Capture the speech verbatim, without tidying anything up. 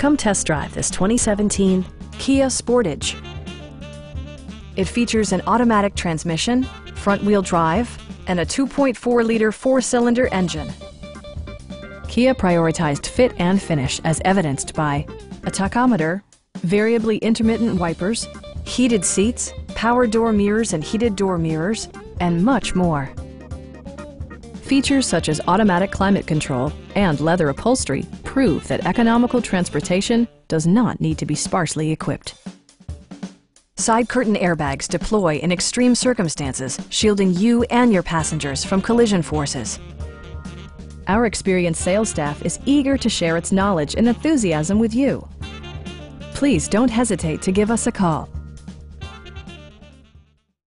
Come test drive this twenty seventeen Kia Sportage. It features an automatic transmission, front-wheel drive, and a two point four liter four-cylinder engine. Kia prioritized fit and finish as evidenced by a tachometer, variably intermittent wipers, heated seats, power door mirrors and heated door mirrors, and much more. Features such as automatic climate control and leather upholstery prove that economical transportation does not need to be sparsely equipped. Side curtain airbags deploy in extreme circumstances, shielding you and your passengers from collision forces. Our experienced sales staff is eager to share its knowledge and enthusiasm with you. Please don't hesitate to give us a call.